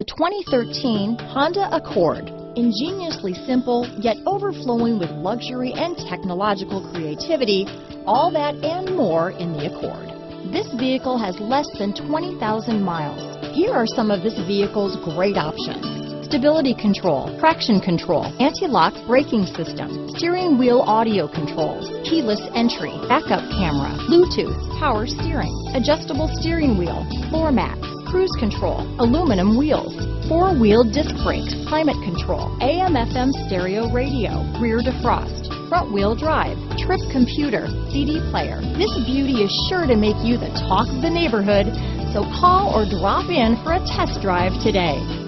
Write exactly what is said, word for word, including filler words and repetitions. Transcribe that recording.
The twenty thirteen Honda Accord. Ingeniously simple, yet overflowing with luxury and technological creativity, all that and more in the Accord. This vehicle has less than twenty thousand miles. Here are some of this vehicle's great options. Stability control, traction control, anti-lock braking system, steering wheel audio controls, keyless entry, backup camera, Bluetooth, power steering, adjustable steering wheel, floor mats, cruise control, aluminum wheels, four-wheel disc brakes, climate control, A M F M stereo radio, rear defrost, front-wheel drive, trip computer, C D player. This beauty is sure to make you the talk of the neighborhood, so call or drop in for a test drive today.